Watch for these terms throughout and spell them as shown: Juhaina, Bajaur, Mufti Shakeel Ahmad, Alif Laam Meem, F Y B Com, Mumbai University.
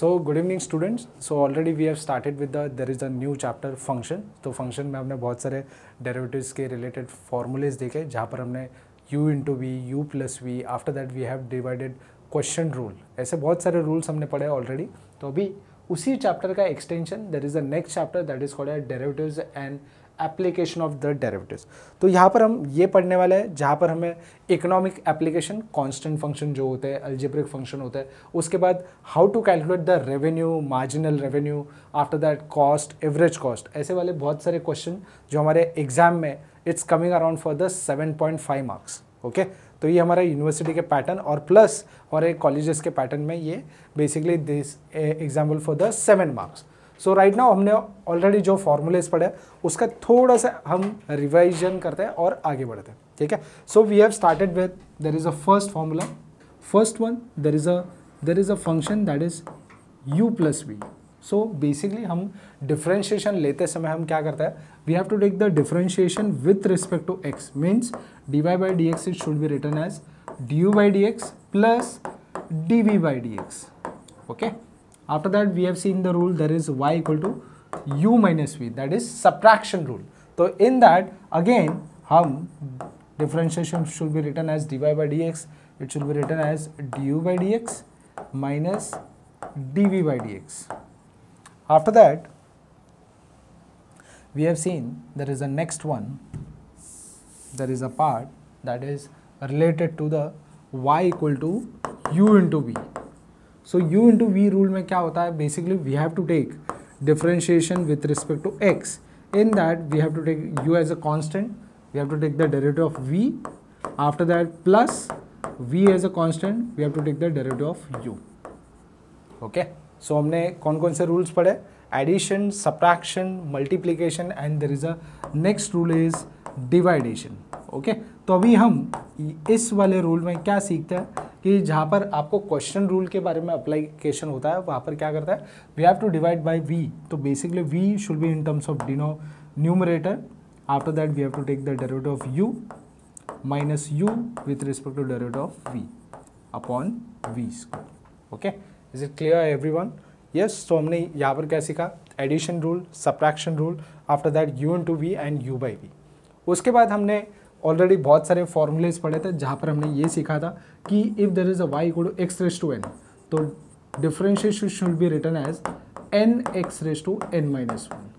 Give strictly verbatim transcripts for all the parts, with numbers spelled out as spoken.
So good evening students. So already we have started with the there is a new chapter function. तो function में हमने बहुत सारे derivatives के related formulas देखे जहाँ पर हमने u into v, u plus v, after that we have divided question rule. ऐसे बहुत सारे rules हमने पढ़े already. तो अभी उसी chapter का extension there is a next chapter that is called as derivatives and application of the derivatives. तो यहाँ पर हम ये पढ़ने वाले हैं जहाँ पर हमें economic application, constant function जो होते हैं, algebraic function होते हैं, उसके बाद how to calculate the revenue, marginal revenue, after that cost, average cost, ऐसे वाले बहुत सारे question जो हमारे exam में it's coming around for the seven point five marks. Okay okay? तो ये हमारा यूनिवर्सिटी के पैटर्न और प्लस हमारे कॉलेजेस के पैटर्न में ये basically this example for the seven marks. So right now हमने ऑलरेडी जो फॉर्मूलेस पढ़े उसका थोड़ा सा हम रिवाइजन करते हैं और आगे बढ़ते हैं. ठीक है. So we have started with there is a first formula. First one there is a there is a function that is u plus v. So basically हम डिफ्रेंशिएशन लेते समय हम क्या करते हैं, we have to take the differentiation with respect to x. Means d y by d x it should be return as d u by d x plus d v by d x. Okay. After that we have seen the rule there is y equal to u minus v, that is subtraction rule. तो in that again हम differentiation should be return as d y by d x, it should be return as d u by d x minus d v by d x. After that, we have seen there is a next one, there is a part that is related to the y equal to u into v. So, u into v rule में क्या होता है, basically we have to take differentiation with respect to x. In that we have to take u as a constant, we have to take the derivative of v, after that plus v as a constant, we have to take the derivative of u. Okay. So so, हमने कौन कौन से rules पढ़े, addition, subtraction, multiplication and there is a next rule is division. Okay. तो अभी हम इस वाले रूल में क्या सीखते हैं कि जहाँ पर आपको क्वेश्चन रूल के बारे में अप्लीकेशन होता है वहाँ पर क्या करता है, we have to divide by v. तो basically we should be in terms of deno numerator. After that we have to take the derivative of u minus u with respect to derivative of v upon v square. Okay. Is it clear everyone? Yes. तो हमने यहाँ पर क्या सीखा, addition rule, subtraction rule, after that u into v and u by v. उसके बाद हमने already बहुत सारे फॉर्मूलेज पढ़े थे जहाँ पर हमने ये सीखा था कि if there is a y equal to x raise to n, तो differentiation should be return as n x raise to n minus one.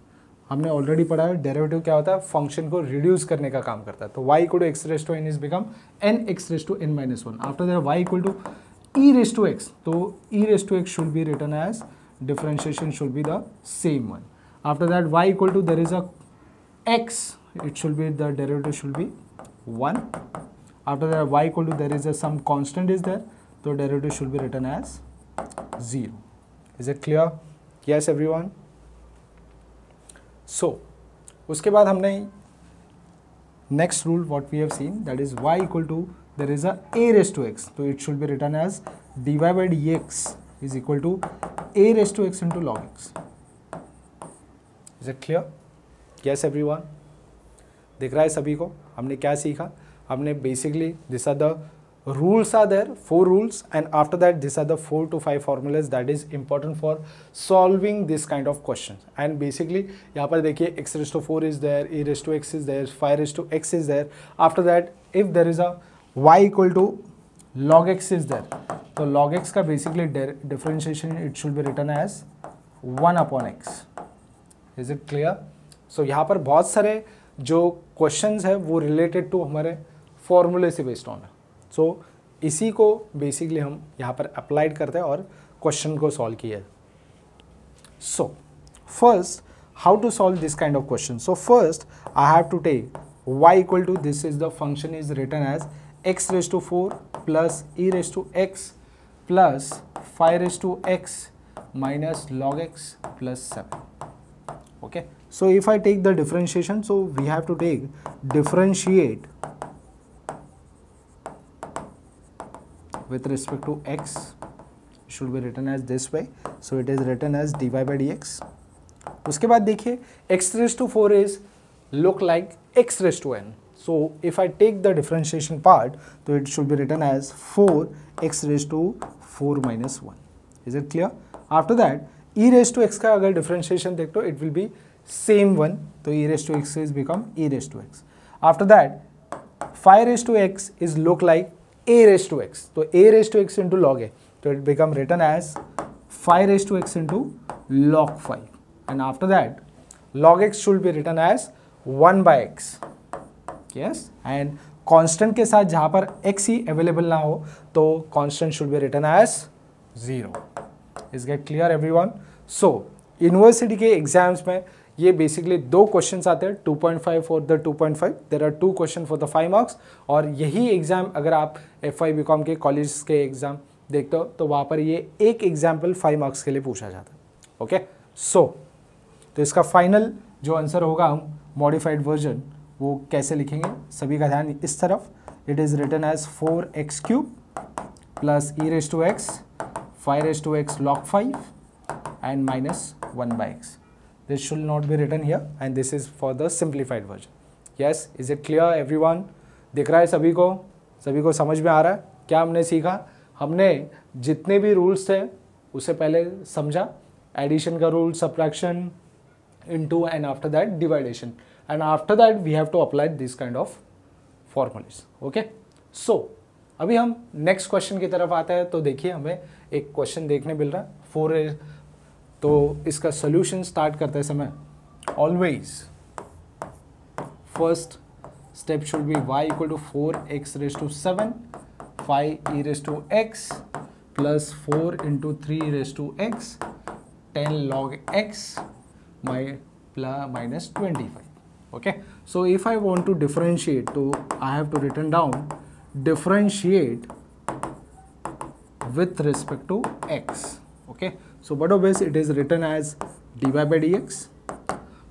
हमने ऑलरेडी पढ़ा है डेरिवेटिव क्या होता है, फंक्शन को रिड्यूस करने का काम करता है. तो y equal to x raise to n is become n x raise to n minus one. After that y equal to e raised to x, so e raised to x should be written as differentiation should be the same one. After that y equal to there is a x, it should be the derivative should be one. After that y equal to there is a some constant is there, so derivative should be written as zero. Is it clear? Yes everyone. So उसके बाद हमने next rule what we have seen that is y equal to there is a a raised to x, so it should be written as dy by dx is equal to a raised to x into log x. Is it clear? Yes everyone. दिख रहा है सभी को हमने क्या सीखा, हमने basically these are the rules are there, four rules, and after that these are the four to five formulas that is important for solving this kind of questions. And basically यहाँ पर देखिए x raised to four is there, a raised to x is there, five raised to x is there. After that if there is a y equal to log x is there, तो log x का basically differentiation it should be written as one upon x. Is it clear? So यहाँ पर बहुत सारे जो questions है वो related to हमारे formula से based on है. So इसी को basically हम यहाँ पर applied करते हैं और question को solve किया है. So first how to solve this kind of question? So first I have to take y equal to this is the function is written as x raised to four plus e raised to x plus five raised to x minus log x plus seven. Okay. So if I take the differentiation, so we have to take differentiate with respect to x, should be written as this way. So it is written as dy by dx. उसके बाद देखिए x raised to four is look like x raised to n. So if I take the differentiation part, so it should be written as four x raised to four minus one. Is it clear? After that e raise to x का अगर differentiation देखते हो it will be same one, तो e raise to x is become e raise to x. After that five raise to x is look like a raise to x, तो a raise to x into log a, तो it become written as five raise to x into log five. And after that log x should be written as one by x. Yes, and constant के साथ जहाँ पर x ही available ना हो तो constant should be written as zero. Is get clear everyone? So university के exams में ये basically दो questions आते हैं, two point five for the two point five. There are two questions for the five marks. और यही exam अगर आप F Y B Com के colleges के exam देखते हो तो वहाँ पर ये एक example फाइव marks के लिए पूछा जाता है. Okay okay? सो so, तो इसका फाइनल जो आंसर होगा हम मॉडिफाइड वर्जन वो कैसे लिखेंगे, सभी का ध्यान इस तरफ. It is written as four x cube plus e raise to x five raise to x log five and minus one by x. This should not be written here and this is for the simplified version. Yes, is it clear every one? दिख रहा है सभी को? सभी को समझ में आ रहा है क्या हमने सीखा? हमने जितने भी रूल्स थे उससे पहले समझा, addition ka rule, subtraction, into and after that division, and after that we have to apply this kind of formulas. Okay, so अभी हम next question की तरफ आते हैं. तो देखिए हमें एक question देखने मिल रहा है फोर ए, तो इसका solution start करते समय always first step should be y equal to four x raised to seven five e raised to x plus four into three e raised to x ten log x by minus twenty five. Okay, so if I want to differentiate, so I have to written down differentiate with respect to x. Okay, so but of this it is written as dy by dx.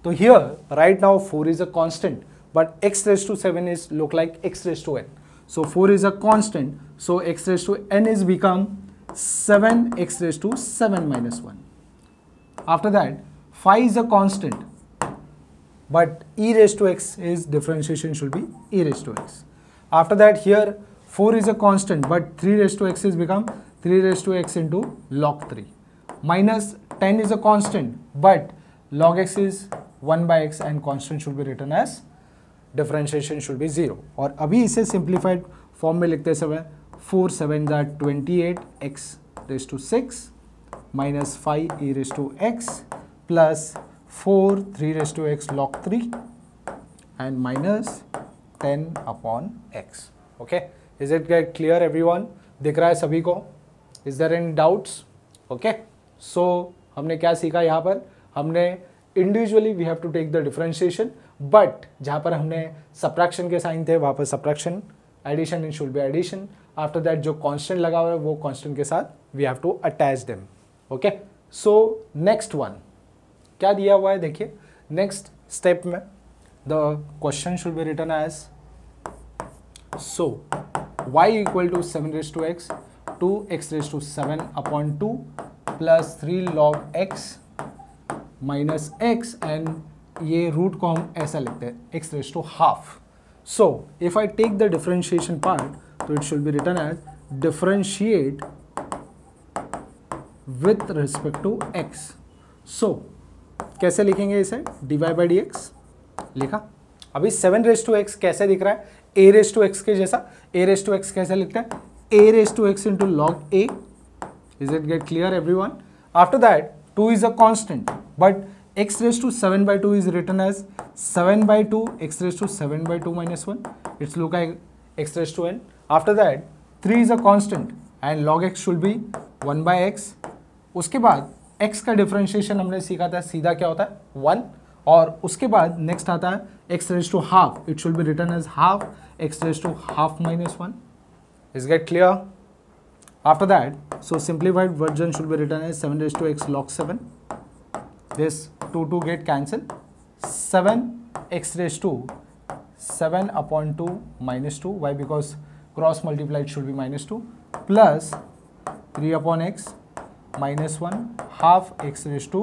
So here right now four is a constant, but x raised to seven is look like x raised to n. So four is a constant, so x raised to n is become seven x raised to seven minus one. After that, phi is a constant, but e raised to x is differentiation should be e raised to x. After that, here four is a constant, but three raised to x is become three raised to x into log three. Minus ten is a constant, but log x is one by x and constant should be written as differentiation should be zero. और अभी इसे simplified form में लिखते समय four seven are twenty eight x raised to सिक्स. Minus five e raise to x plus four three raise to x log three and minus ten upon x. Okay, is it get clear everyone? दिख रहा है सभी को? Is there any doubts? Okay, so हमने क्या सीखा यहाँ पर? हमने individually we have to take the differentiation, but जहाँ पर हमने सब्ट्रैक्शन के साइन थे वहाँ पर subtraction, addition in should be addition. After that जो कॉन्स्टेंट लगा हुआ है वो कॉन्स्टेंट के साथ we have to attach them. Okay, so next one क्या दिया हुआ है? देखिए नेक्स्ट स्टेप में the question should be written as so y equal to seven raise to x two x raise to seven upon two plus three log x minus x and ये root को हम ऐसा लिखते हैं x raise to half. So if I take the differentiation part तो it should be written as differentiate with respect to x. so कैसे लिखेंगे इसे? D y by d x लिखा. अभी सेवन रेस टू एक्स कैसे दिख रहा है? a रेस टू एक्स के जैसा. a रेस टू एक्स कैसे लिखते हैं? a raise to x into log a. Is it get clear every one? After that two is a constant, but x raise to seven by two is written as seven by two x raise to seven by two minus one. It's look like x raise to n. After that three is a constant and log x should be one by x. उसके बाद x का differentiation हमने सीखा था सीधा क्या होता है, वन. और उसके बाद नेक्स्ट आता है x raise to half. It should be written as half x raise to half minus one. Is get clear? After that so simplified version should be written as seven raise to x log seven. This two two get cancel. Seven x raise to seven upon two minus two. Why? Because cross multiplied should be minus two plus three upon x minus one half x raise to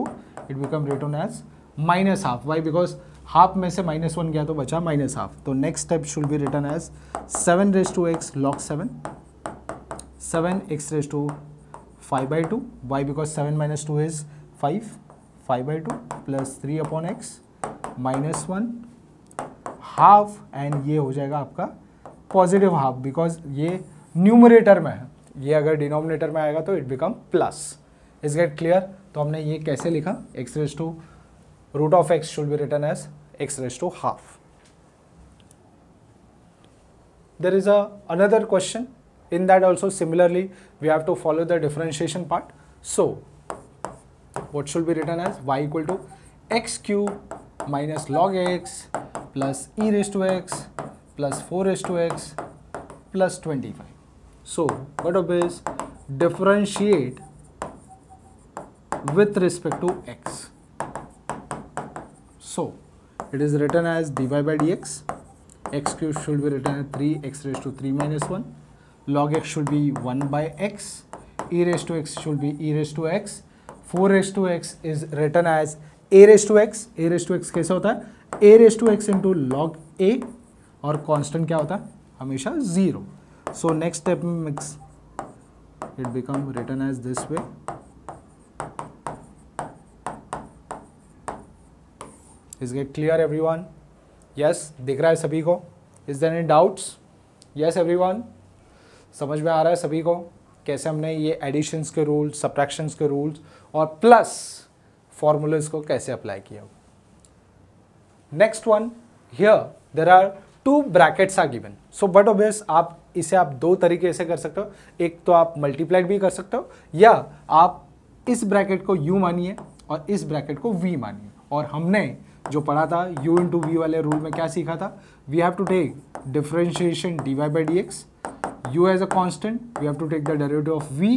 it become written as minus half. Why? Because half में से minus one गया तो बचा minus half. तो next step should be written as seven raise to x log seven seven x raise to five by two, why because seven minus two is five, five by two plus three upon x minus one half, and ये हो जाएगा आपका positive half because ये numerator में है, ये अगर denominator में आएगा तो it become plus. Is get clear? तो हमने ये कैसे लिखा, x raise to root of x should be written as x raise to half. There is a another question in that also similarly we have to follow the differentiation part. So what should be written as y equal to x cube minus log x plus e raised to x plus four raised to x plus twenty-five. So what of this, differentiate with respect to x. So it is written as dy by dx, x cube should be written as three x raised to three minus one, log x should be one by x, e raised to x should be e raised to x, four raised to x is written as a raised to x. a raised to x कैसे होता है, a raised to x into log a, और constant क्या होता है हमेशा zero. So next step mix it become written as this way. Is get clear everyone? Yes, दिख रहा है सभी को? Is there any doubts? Yes everyone, समझ में आ रहा है सभी को कैसे हमने ये एडिशंस के रूल्स, सब्ट्रैक्शंस के रूल्स और प्लस फॉर्मूलाज को कैसे अप्लाई किया. Next one, here there are two brackets are given. So but obvious आप इसे आप दो तरीके से कर सकते हो, एक तो आप मल्टीप्लाइड भी कर सकते हो या आप इस ब्रैकेट को u मानिए और इस ब्रैकेट को v मानिए. और हमने जो पढ़ा था u इंटू वी वाले रूल में क्या सीखा था, we have to take differentiation d y by d x, u as a constant, we have to take the derivative of v,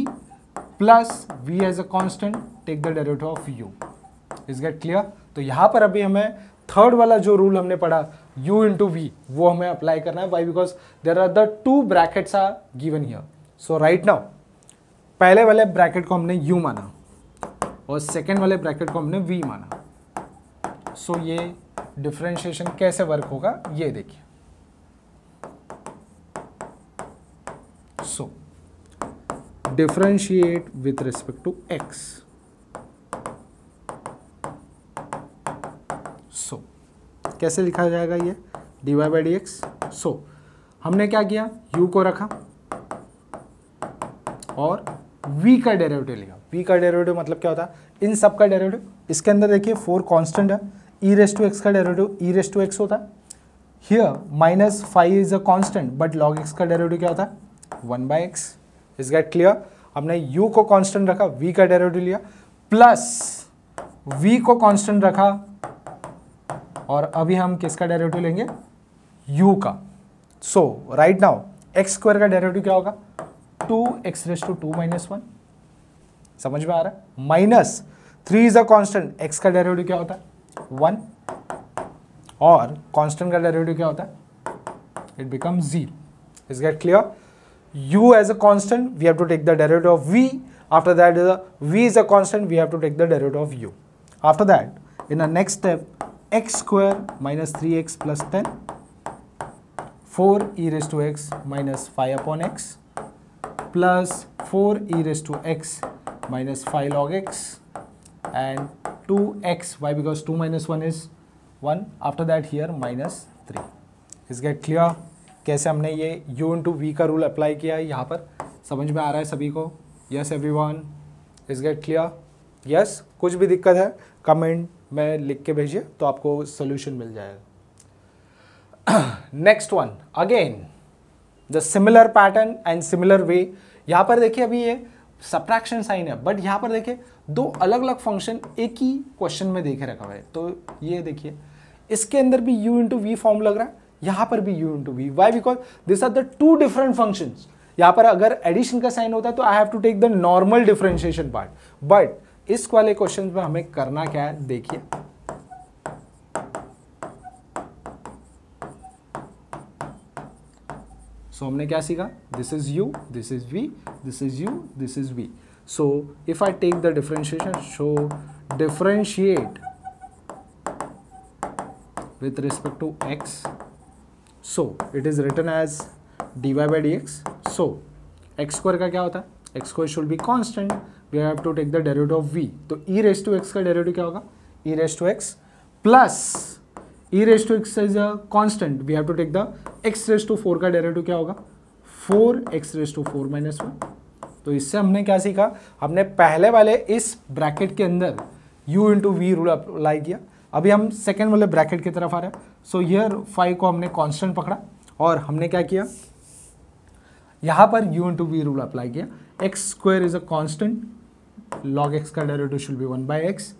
plus v as a constant, take the derivative of u. Is get clear? तो यहाँ पर अभी हमें third वाला जो rule हमने पढ़ा u into v, वो हमें अप्लाई करना है. Why? Because there are the two brackets are given here. So right now, पहले वाले ब्रैकेट को हमने u माना और सेकेंड वाले ब्रैकेट को हमने v माना. So ये डिफ्रेंशिएशन कैसे वर्क होगा ये देखिए. So differentiate with respect to x. So कैसे लिखा जाएगा ये dy by dx. So हमने क्या किया, u को रखा और v का डेरिवेटिव लिखा. v का डेरिवेटिव मतलब क्या होता है, इन सब का डेरिवेटिव. इसके अंदर देखिए फोर कांस्टेंट है, e रेस्ट टू x का derivative e raise to x होता है. Here minus five is a constant but log x का डेरिवेटिव क्या होता है one by x. Is get clear? हमने u को कांस्टेंट रखा, v का डेरिवेटिव लिया, प्लस v को कांस्टेंट रखा और अभी हम किसका डेरिवेटिव लेंगे, u का. So right now x square का डेरिवेटिव क्या होगा, two x raise to two minus one. समझ में आ रहा है? Minus three is a constant, x का डेरिवेटिव क्या होता है वन, और कांस्टेंट का डेरिवेटिव क्या होता है, it become zero. Is get clear? u as a constant, we have to take the derivative of v. After that, the v is a constant, we have to take the derivative of u. After that, in the next step, x square minus three x plus ten, four e raised to x minus five upon x, plus four e raised to x minus five log x, and two x, why? Because two minus one is one. After that, here minus three. Is get clear? कैसे हमने ये u into v का rule apply किया है यहाँ पर, समझ में आ रहा है सभी को? Yes everyone, is get clear? Yes, कुछ भी दिक्कत है कमेंट में लिख के भेजिए तो आपको सोल्यूशन मिल जाएगा. Next one, again the similar pattern and similar way. यहाँ पर देखिए अभी ये सब्ट्रैक्शन साइन है बट यहाँ पर देखिए दो अलग अलग फंक्शन एक ही क्वेश्चन में देखे रखा हुआ है. तो ये देखिए इसके अंदर भी u इंटू वी फॉर्म लग रहा है, यहाँ पर भी u into v. Why? Because these are the two different functions. यहाँ पर अगर एडिशन का साइन होता है तो I have to take the normal differentiation part. But इस वाले क्वेश्चन में हमें करना क्या है देखिए. So हमने क्या सीखा? This is u, this is v, this is u, this is v. So if I take the differentiation, so differentiate with respect to x. So it is written as dy by dx. So x square का क्या होता है x square should be constant, we have to take the derivative of v. तो e raise to x का derivative क्या होगा, e raise to x plus e raise to x is a constant, we have to take the x raise to four का derivative क्या होगा, four x raise to four minus one. तो इससे हमने क्या सीखा, हमने पहले वाले इस ब्रैकेट के अंदर u into v rule apply किया. अभी हम सेकेंड वाले ब्रैकेट की तरफ आ रहे हैं. सो यर फाइव को हमने कांस्टेंट पकड़ा और हमने क्या किया, यहाँ पर u into v rule apply किया. X square is a constant, log x का derivative should be one by x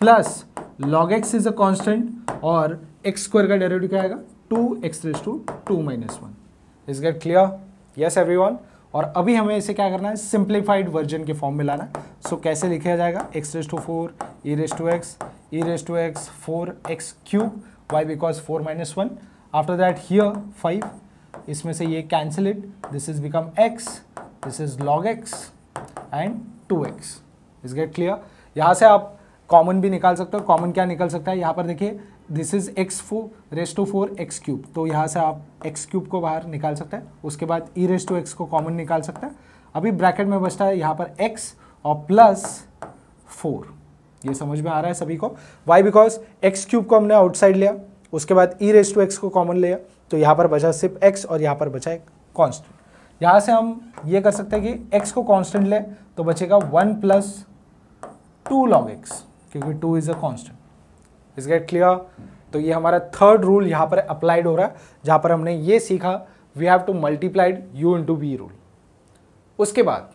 plus log x is a constant और एक्स स्क्वायर का डेरिवेटिव क्या आएगा, two x raise to two minus one. Is get clear, yes everyone. और अभी हमें इसे क्या करना है, सिंप्लीफाइड वर्जन के फॉर्म में लाना है. सो so, कैसे लिखा जाएगा, x raise to four e raise to x e raise to x four x cube, why because four minus one. After that here five, इसमें से ये cancel it, this is become x, this is log x and two x. Is get clear. यहाँ से आप common भी निकाल सकते हो. कॉमन क्या निकल सकता है, यहाँ पर देखिए this is x four raise to four x cube. तो यहाँ से आप एक्स क्यूब को बाहर निकाल सकते हैं. उसके बाद ई रेस टू एक्स को कॉमन निकाल सकते हैं. अभी ब्रैकेट में बचता है यहाँ पर एक्स और प्लस फोर. ये समझ में आ रहा है सभी को. वाई बिकॉज एक्स क्यूब को हमने आउटसाइड लिया, उसके बाद ई रेस टू एक्स को कॉमन लिया, तो यहाँ पर बचा सिर्फ एक्स और यहाँ पर बचा एक कॉन्स्टेंट. यहाँ से हम ये कर सकते हैं कि एक्स को कॉन्स्टेंट लें तो बचेगा one plus two log x, क्योंकि two is a constant. Is get clear. तो ये हमारा थर्ड रूल यहाँ पर अप्लाइड हो रहा है, जहाँ पर हमने ये सीखा we have to multiplied u into v rule. उसके बाद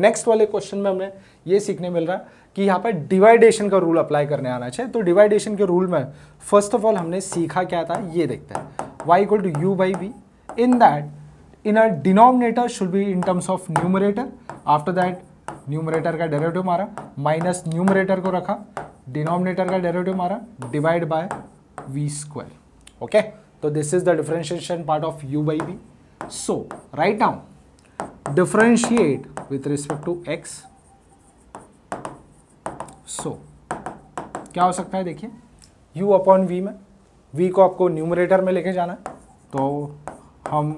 नेक्स्ट वाले क्वेश्चन में हमें ये सीखने मिल रहा है कि यहाँ पर डिवाइडेशन का रूल अप्लाई करने आना चाहिए. तो डिवाइडेशन के रूल में फर्स्ट ऑफ ऑल हमने सीखा क्या था, ये देखते हैं. Y equal to u by v, in that in a denominator should be in terms of numerator. After that numerator का डेरिवेटिव मारा, माइनस न्यूमरेटर को रखा, डिनोमिनेटर का डेरिवेटिव मारा, divide by v square. Okay, तो this is the differentiation part of u by we. So right now differentiate with respect to x. सो क्या हो सकता है, देखिए u अपॉन v में v को आपको न्यूमरेटर में लेके जाना है, तो हम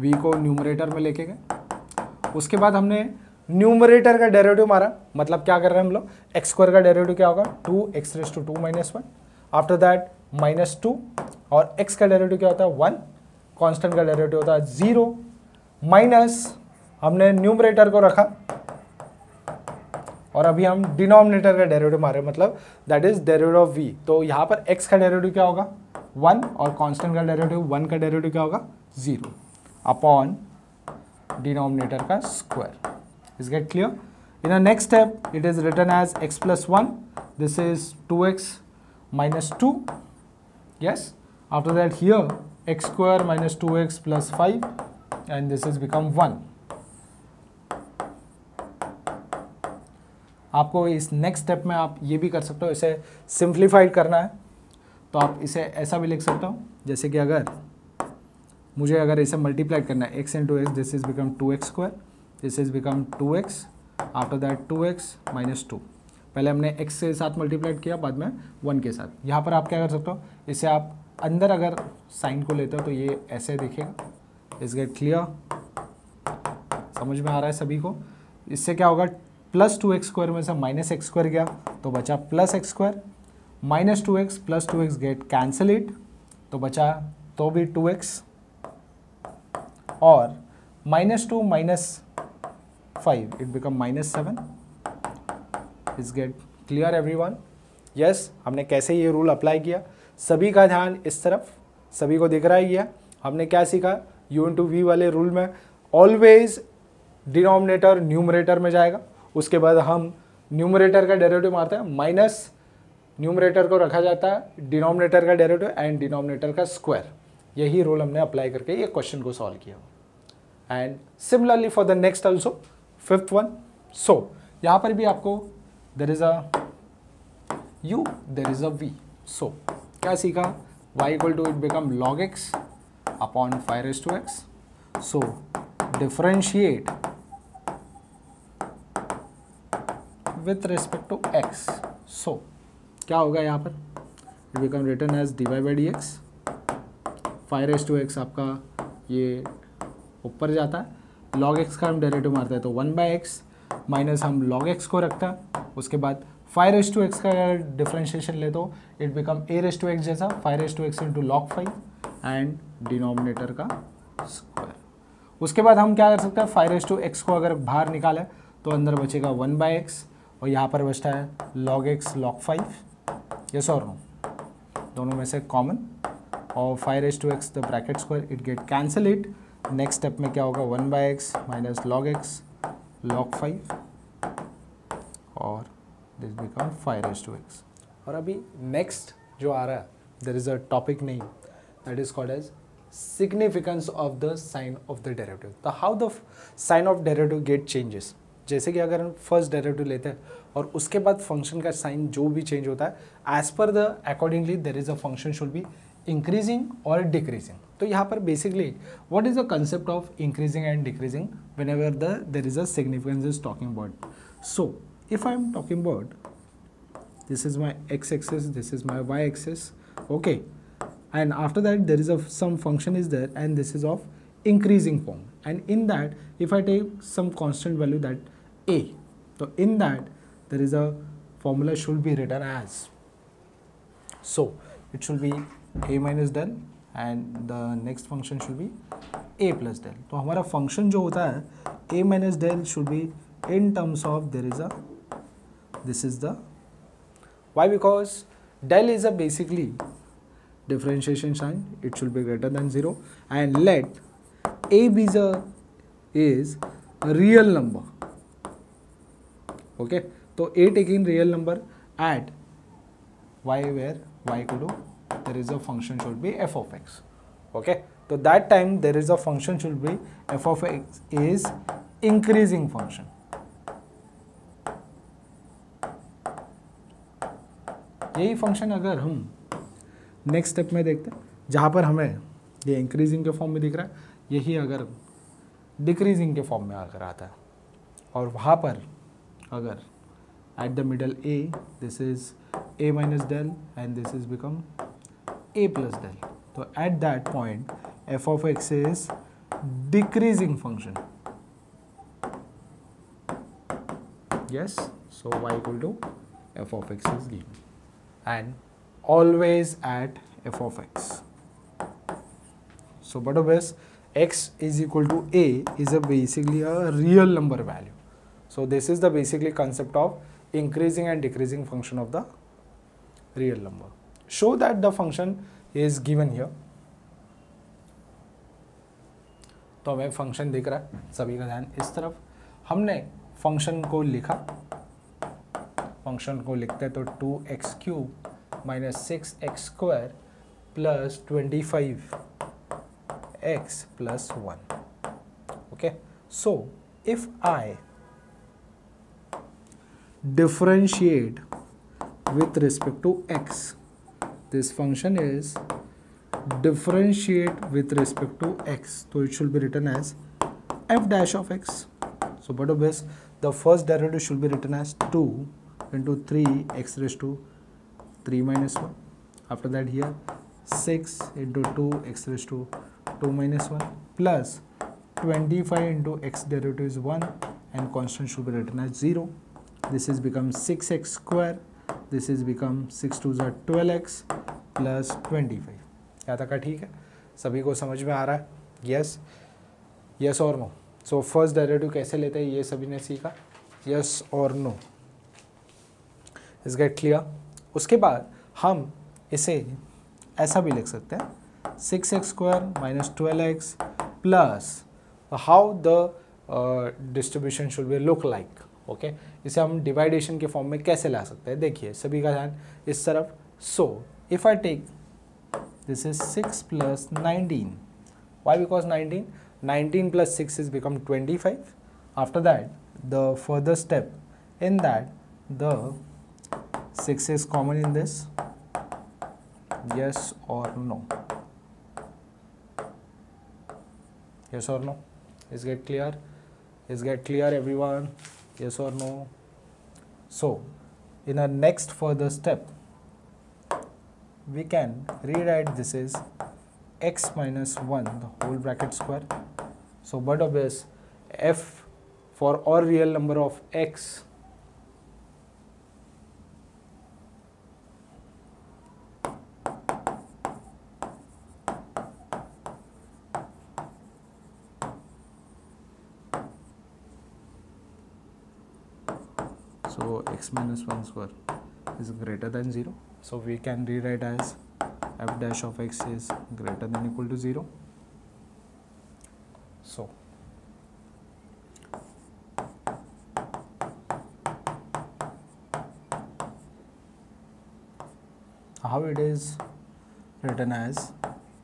v को न्यूमरेटर में लेके गए. उसके बाद हमने न्यूमरेटर का डेरिवेटिव मारा, मतलब क्या कर रहे हैं हम लोग, एक्स स्क्वायर का डेरिवेटिव क्या होगा, two x raise to two minus one. After that minus two और एक्स का डेरिवेटिव क्या होता है, वन. कांस्टेंट का डेरिवेटिव होता है जीरो. माइनस हमने न्यूमरेटर को रखा और अभी हम डिनोमिनेटर का डेरिवेटिव मारे, मतलब that is derivative of v. तो यहाँ पर एक्स का डेरिवेटिव क्या होगा, वन और कांस्टेंट का डेरिवेटिव वन का डेरिवेटिव क्या होगा, जीरो अपॉन डिनोमिनेटर का square. Is get clear? In the next step, it is written as x plus one. This is two x minus two. Yes. After that, here x square minus two x plus five, and this has become one. आपको इस next step में आप ये भी कर सकते हो, इसे simplified करना है, तो आप इसे ऐसा भी लिख सकते हो, जैसे कि अगर मुझे अगर इसे multiply करना है, x into x, this has become two x square. This is become two x. After that two x minus two, पहले हमने x के साथ मल्टीप्लाइड किया, बाद में वन के साथ. यहाँ पर आप क्या कर सकते हो, इसे आप अंदर अगर साइन को लेते हो तो ये ऐसे दिखेगा. इज गेट क्लियर, समझ में आ रहा है सभी को. इससे क्या होगा, प्लस टू एक्स स्क्वायर में से माइनस एक्स स्क्वायर गया तो बचा plus x square, minus two x plus two x get cancel it, तो बचा तो भी टू एक्स और minus two minus five, it become minus seven. Is get clear everyone? Yes, हमने कैसे ये रूल अप्लाई किया. सभी का ध्यान इस तरफ, सभी को दिख रहा है. ये हमने क्या सीखा, u इंटू वी वाले रूल में ऑलवेज डिनोमिनेटर न्यूमरेटर में जाएगा. उसके बाद हम न्यूमरेटर का डेरिवेटिव मारते हैं, माइनस न्यूमरेटर को रखा जाता है, डिनोमिनेटर का डेरिवेटिव एंड डिनोमिनेटर का स्क्वायर. यही रूल हमने अप्लाई करके ये क्वेश्चन को सॉल्व किया. And similarly for the next also fifth one. So यहाँ पर भी आपको there is a u, there is a v. So क्या सीखा, y equal to it become log x upon five raise to x. So differentiate with respect to x. So क्या होगा, यहाँ पर it become return as d y by d x. Five raise to x आपका ये ऊपर जाता है log x का हम डेरिवेटिव मारते हैं तो वन बाय एक्स माइनस हम लॉग एक्स को रखता, उसके बाद फाइव रेस टू एक्स का अगर डिफ्रेंशिएशन ले तो it become e raise to x जैसा, five raise to x into log five and denominator का स्क्वायर। उसके बाद हम क्या कर सकते हैं, फाइव रेस टू एक्स को अगर बाहर निकालें तो अंदर बचेगा वन बाय एक्स और यहाँ पर बचता है log x log five, yes और नो, दोनों में से कॉमन, और five raise to x the bracket square it get cancel it. Next step में क्या होगा, one by x minus log x log five और this become five raise to x. और अभी नेक्स्ट जो आ रहा है there is a topic name that is called as significance of the sign of the derivative, the how the sign of derivative get changes. जैसे कि अगर हम फर्स्ट डेरिवेटिव लेते हैं और उसके बाद फंक्शन का साइन जो भी चेंज होता है एज पर the accordingly there is a function should be increasing और डिक्रीजिंग। तो यहाँ पर basically what is the concept of increasing and decreasing whenever the there is a significance is talking about. So if I am talking about this is my x axis, this is my y axis, okay, and after that there is a some function is there and this is of increasing form, and in that if I take some constant value that a, so in that there is a formula should be written as, so it should be a minus del and the next function should be a plus del. तो हमारा function जो होता है a minus del should be in terms of there is a this is the why, because del is a basically differentiation sign, it should be greater than zero, and let a be the is a real number, okay, so a taking real number at y where y equal to there is a function should be f of x, okay, so that time there is a function should be f of x is increasing function, यही function अगर हम next step में देखते हैं जहाँ पर हमें ये इंक्रीजिंग के फॉर्म में दिख रहा है, यही अगर डिक्रीजिंग के फॉर्म में आकर आता है और वहाँ पर अगर at the middle a this is a minus del and this is become a plus del, तो at that point f of x is decreasing function, yes, so y equal to f of x is given and always at f of x. So, but of this, x is equal to a is a basically a real number value. So, this is the basically concept of increasing and decreasing function of the real number. Show that the function is given here. तो हमें function दिख रहा है, सभी का ध्यान इस तरफ। हमने function को लिखा, function को लिखते तो two x cube minus six x square plus twenty five x plus one, okay. So if I differentiate with respect to x, this function is differentiate with respect to x, तो it should be written as f dash of x. So but of this the first derivative should be written as two into three x raise to three minus one, after that here six into to x raised to two minus one plus twenty five into x derivative is one and constant should be written as zero. This is become six x square, this is become six to the twelve x plus twenty five. क्या तक ठीक है, सभी को समझ में आ रहा है, यस यस और नो। सो फर्स्ट डेरिवेटिव कैसे लेते हैं ये सभी ने सीखा, यस और नो, इज गेट क्लियर। उसके बाद हम इसे ऐसा भी लिख सकते हैं, six x square minus twelve x plus how the distribution should be look like, okay. इसे हम डिवाइडेशन के फॉर्म में कैसे ला सकते हैं, देखिए सभी का ध्यान इस तरफ। So if I take this is six plus nineteen, why because nineteen nineteen plus six is become twenty five, after that the further step in that the six is common in this, yes or no, yes or no, is get clear, is get clear everyone, yes or no. So in our next further step we can rewrite this is x minus one the whole bracket square. So but of this f for or real number of x so x minus one square is greater than zero, so we can rewrite as f dash of x is greater than or equal to zero. So how it is written as,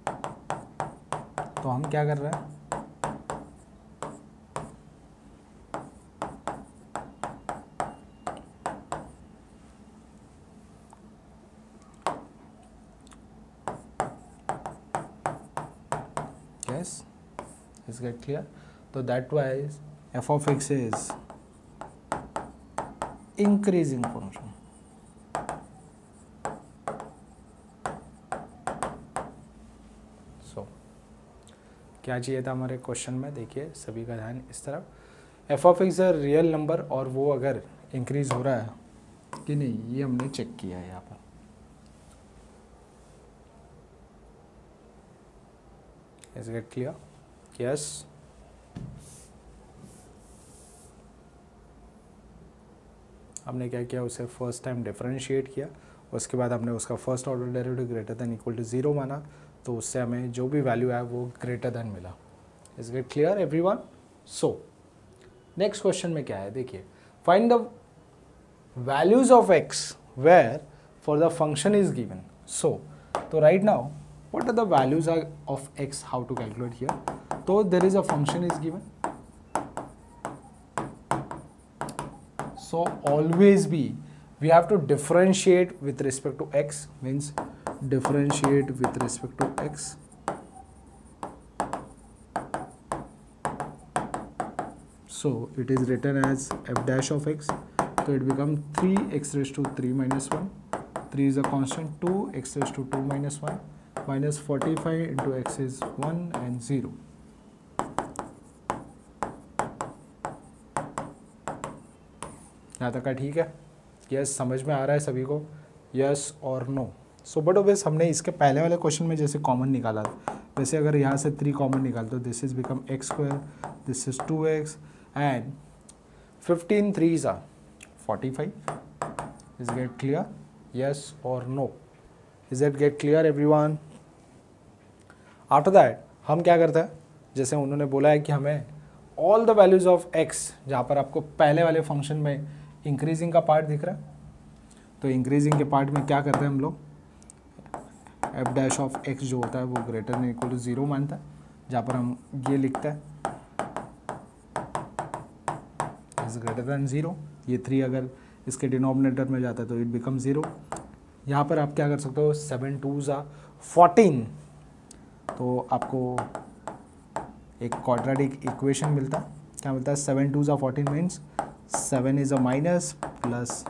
तो हम क्या कर रहे हैं, yes, is get clear? So that wise f of x is increasing function. क्या चाहिए था हमारे क्वेश्चन में, देखिए सभी का ध्यान इस तरफ, f of x real number और वो अगर इंक्रीज हो रहा है कि नहीं ये हमने चेक किया है यहाँ पर, इज गेट क्लियर? यस, हमने क्या किया, उसे फर्स्ट टाइम डिफरेंशिएट किया, उसके बाद हमने उसका first order derivative greater than equal to zero माना, तो उससे हमें जो भी वैल्यू आया वो ग्रेटर देन मिला. Is get clear everyone? So next question में क्या है, देखिए, find the values of x where for the function is given. So तो right now what are the values of x, how to calculate here. तो there is a function is given, so always B we have to differentiate with respect to x, means differentiate with respect to x. So it is written as f dash of x, so it becomes three x raised to three minus one, three is a constant, two x raised to two minus one, minus forty-five into x is one and zero. यहाँ तक का ठीक है? Yes yes, समझ में आ रहा है सभी को, यस और नो? सो बट ओबियस हमने इसके पहले वाले क्वेश्चन में जैसे कॉमन निकाला था, वैसे अगर यहाँ से थ्री कॉमन निकाल तो this is become x square, this is two x and fifteen three सा forty five. Is get clear? Yes और no? Is it get clear every one? After that हम क्या करते हैं, जैसे उन्होंने बोला है कि हमें all the values of x, जहाँ पर आपको पहले वाले फंक्शन में इंक्रीजिंग का पार्ट दिख रहा है, तो इंक्रीजिंग के पार्ट में क्या करते हैं हम लोग, एफ डैश ऑफ एक्स जो होता है वो greater than equal to zero मानता है, जहाँ पर हम ये लिखते हैं इज ग्रेटर देन जीरो, ये थ्री अगर इसके डिनोमिनेटर में जाता है तो इट बिकम जीरो. यहाँ पर आप क्या कर सकते हो, सेवन टू ज़ा फोर्टीन, तो आपको एक क्वाड्रेटिक इक्वेशन मिलता है, क्या मिलता है, सेवन टू ज़ा fourteen means seven is a minus plus,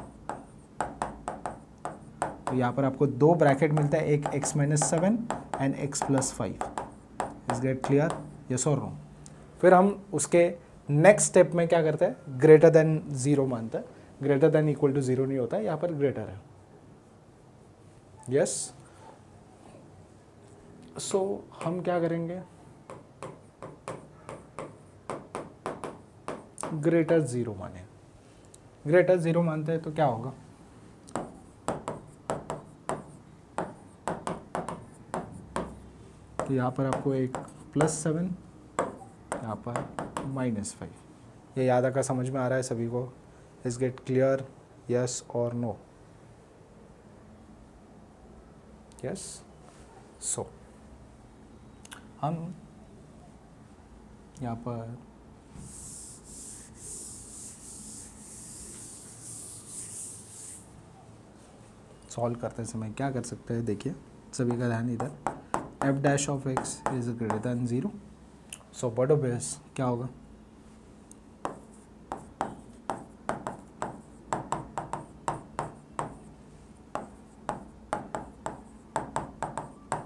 तो यहाँ पर आपको दो ब्रैकेट मिलता है, एक x minus seven and x plus five. Is get clear? Yes और नो? फिर हम उसके नेक्स्ट स्टेप में क्या करते हैं, ग्रेटर देन ज़ीरो मानते हैं, greater than equal to zero नहीं होता, यहाँ पर ग्रेटर है. Yes yes? सो so, हम क्या करेंगे, ग्रेटर ज़ीरो माने, ग्रेटर ज़ीरो मानते हैं तो क्या होगा, तो यहाँ पर आपको एक प्लस सेवन, यहाँ पर माइनस फाइव. ये याद आकर समझ में आ रहा है सभी को? Is get clear? यस और नो? यस. सो हम यहाँ पर सॉल्व करते समय क्या कर सकते हैं, देखिए सभी का ध्यान इधर, f dash of x is greater than zero, so but obvious क्या होगा,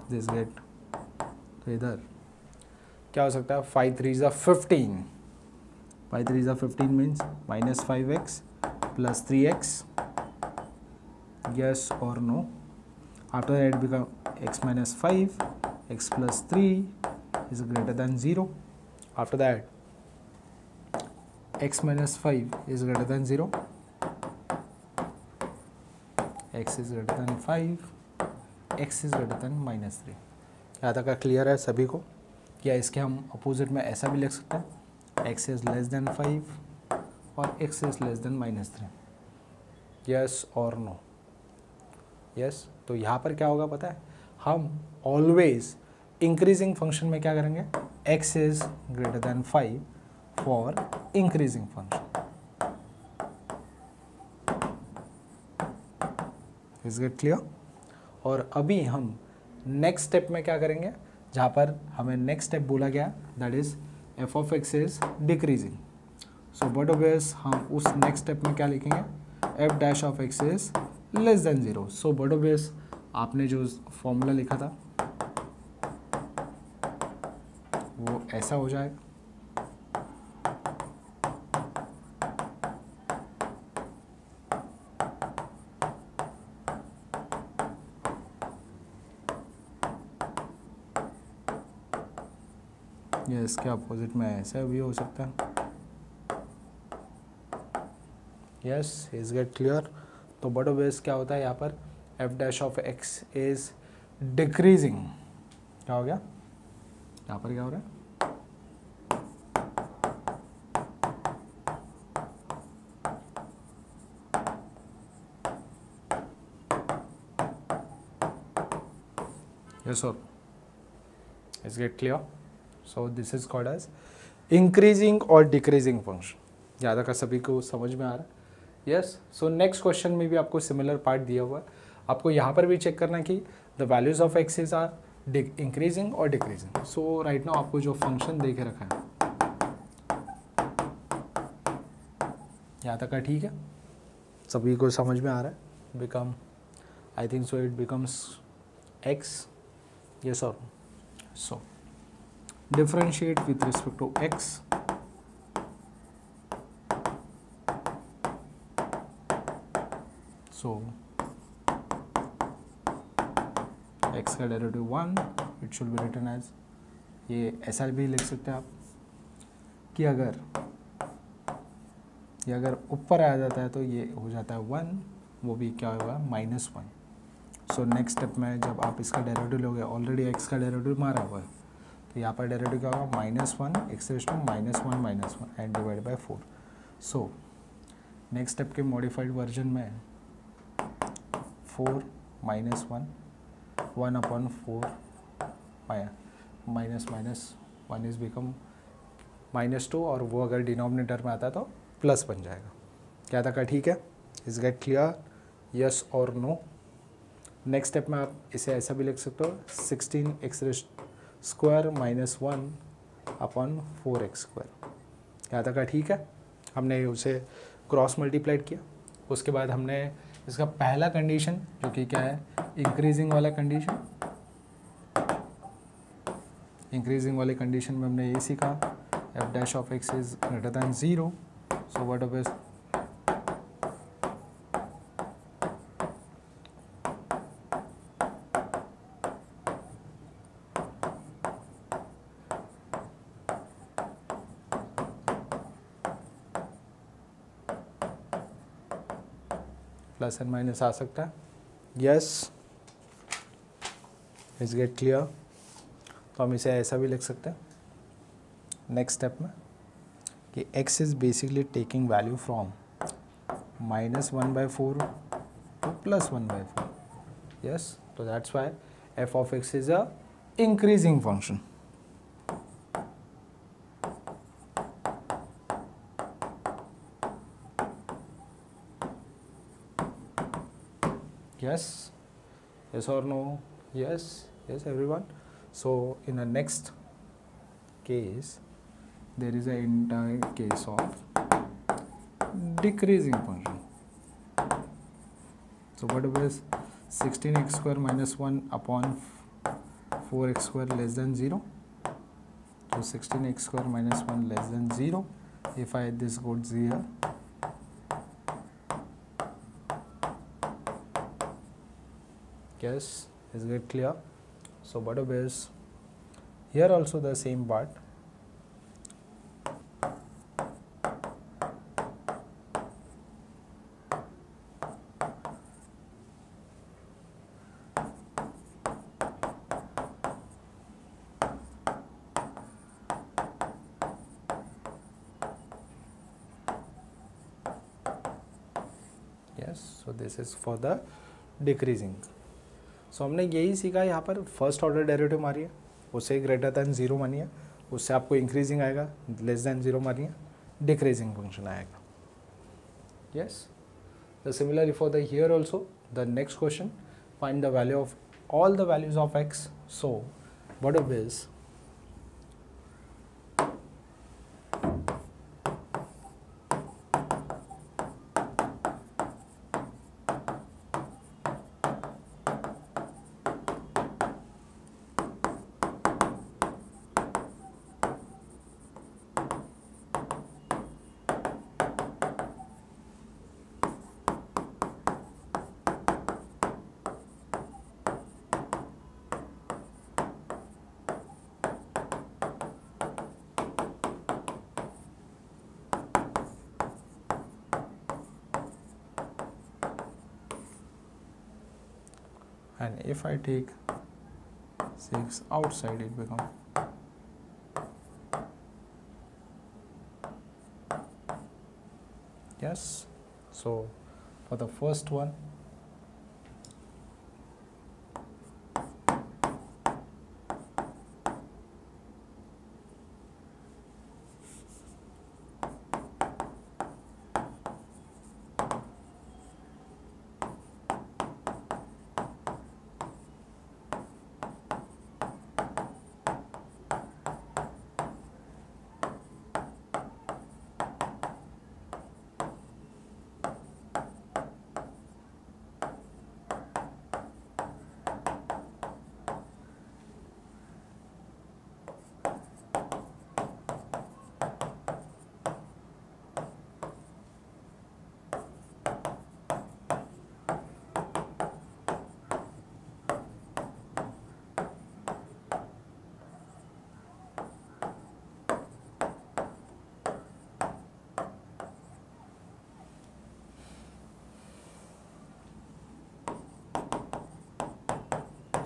दिस गेट, तो इधर क्या हो सकता है, फाइव थ्री ज़ा fifteen, Pi three is a fifteen means minus five x plus three x. Yes or no? After that it become x minus five, x plus three is greater than zero. After that x minus five is greater than zero, x is greater than five, x is greater than minus three. यहाँ तक का clear है सभी को. या इसके हम opposite में ऐसा भी लिख सकते हैं, x is less than five और x is less than minus three. Yes और नो? यस. तो यहाँ पर क्या होगा पता है, हम ऑलवेज इंक्रीजिंग फंक्शन में क्या करेंगे, x is greater than five for increasing function is get clear. और अभी हम नेक्स्ट स्टेप में क्या करेंगे, जहाँ पर हमें नेक्स्ट स्टेप बोला गया that is f of x is decreasing. So but obvious हम उस नेक्स्ट स्टेप में क्या लिखेंगे, f dash of x is less than zero. So but obvious आपने जो फॉर्मूला लिखा था वो ऐसा हो जाएगा. या इसके अपोजिट में ऐसा भी हो सकता है. Yes is get clear. तो बट ऑब्वियस क्या होता है यहाँ पर, f dash of x is decreasing. क्या हो गया यहाँ पर, क्या हो रहा है, यस और is get clear. So this is called as increasing और डिक्रीजिंग फंक्शन. ज़्यादा का सभी को समझ में आ रहा है. यस. सो नेक्स्ट क्वेश्चन में भी आपको सिमिलर पार्ट दिया हुआ है. आपको यहाँ पर भी चेक करना है कि the values of x's are increasing और डिक्रीजिंग. सो राइट नाउ आपको जो फंक्शन दे के रखा है यहाँ तक का ठीक है, सभी को समझ में आ रहा है. Become I think so it becomes x. Yes और so differentiate with respect to x. So x का derivative one, it should be written as, ये ऐसा भी लिख सकते हैं आप कि अगर ये अगर ऊपर आ जाता है तो ये हो जाता है वन, वो भी क्या होगा minus one. So next step में जब आप इसका डेरिवेटिव लोगे, ऑलरेडी x का डेरिवेटिव मारा हुआ है, तो यहाँ पर डेरिवेटिव क्या होगा, minus one x raise to minus one minus one and divide by four. So next step के मॉडिफाइड वर्जन में four minus one, one upon four minus minus one is become minus two, और वो अगर denominator में आता है तो plus बन जाएगा. क्या तक का ठीक है, इज गेट क्लियर. यस और नो? नेक्स्ट स्टेप में आप इसे ऐसा भी लिख सकते हो, sixteen x raise square minus one upon four x square. यहाँ तक का ठीक है. हमने उसे क्रॉस मल्टीप्लाइड किया, उसके बाद हमने इसका पहला कंडीशन जो कि क्या है, इंक्रीजिंग वाला कंडीशन, इंक्रीजिंग वाले कंडीशन में हमने ये सीखा f dash of x is greater than zero. So what of is plus and minus आ सकता है. Yes is get clear. तो हम इसे ऐसा भी लिख सकते हैं नेक्स्ट स्टेप में कि x is basically taking value from minus one by four to plus one by four. Yes. तो that's why f of x is a increasing function. Yes, yes or no? Yes, yes everyone. So in the next case, there is an entire case of decreasing function. So what was sixteen x square minus one upon four x square less than zero? So sixteen x square minus one less than zero if I this goes here, yes, is it clear? So whatever is here also the same part. Yes, so this is for the decreasing. So हमने यही सीखा यहाँ पर first order derivative मारिए, उसे greater than zero मानिए, उससे आपको इंक्रीजिंग आएगा, लेस दैन जीरो मानिए, डिक्रीजिंग फंक्शन आएगा. Yes, the similarly for the here also the next question find the value of all the values of x. So what it is and if I take six outside it becomes yes. So for the first one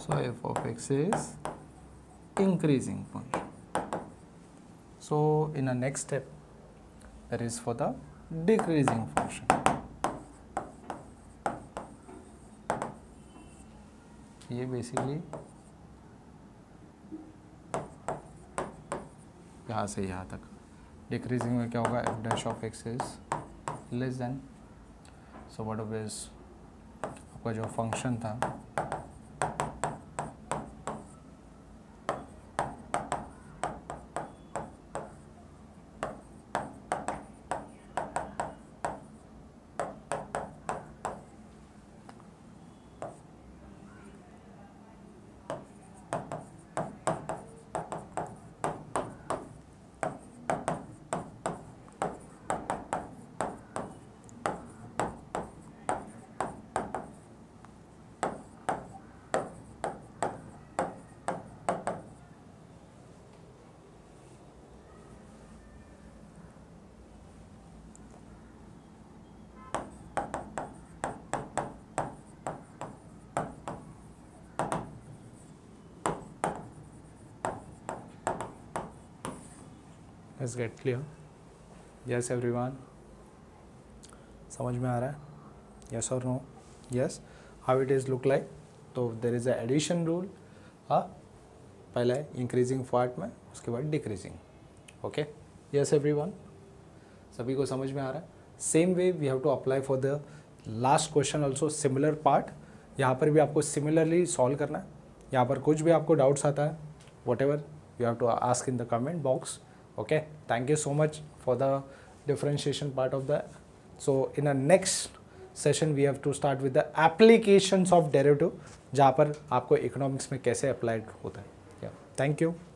so f of x is increasing function. So in the next step, that is for the decreasing function. ये basically यहाँ से यहाँ तक decreasing में क्या होगा f dash of x is less than. So what is आपका जो function था Let's get clear. Yes everyone, समझ में आ रहा है? Yes or no? Yes. How it is look like? तो there is a addition rule. हाँ, पहले increasing part में, उसके बाद decreasing. Okay? Yes everyone, सभी को समझ में आ रहा है? Same way we have to apply for the last question also similar part. यहाँ पर भी आपको similarly solve करना है. यहाँ पर कुछ भी आपको doubts आता है, whatever you have to ask in the comment box. Okay, thank you so much for the differentiation part of that. So in our next session we have to start with the applications of derivative, जहाँ पर आपको economics में कैसे applied होता है. Yeah, thank you.